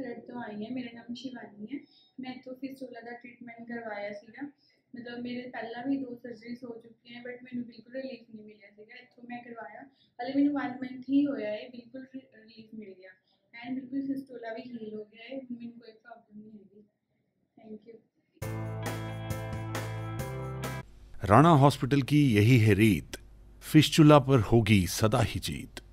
Flood तो आई है। मेरा नाम शिवानी है। मैं तो फिस्टूला का ट्रीटमेंट करवाया सीगा, मतलब मेरे पहला भी दो सर्जरीज हो चुकी हैं बट मैंने बिल्कुल रिलीफ नहीं मिला सीगा। इतों मैं करवाया हाले मैंने 1 मंथ ही होया है, बिल्कुल रिलीफ मिल गया एंड बिल्कुल फिस्टूला भी हील हो गया है। मैंने कोई प्रॉब्लम नहीं है। Thank you. राणा हॉस्पिटल की यही है रीत, फिस्टूला पर होगी सदा ही जीत।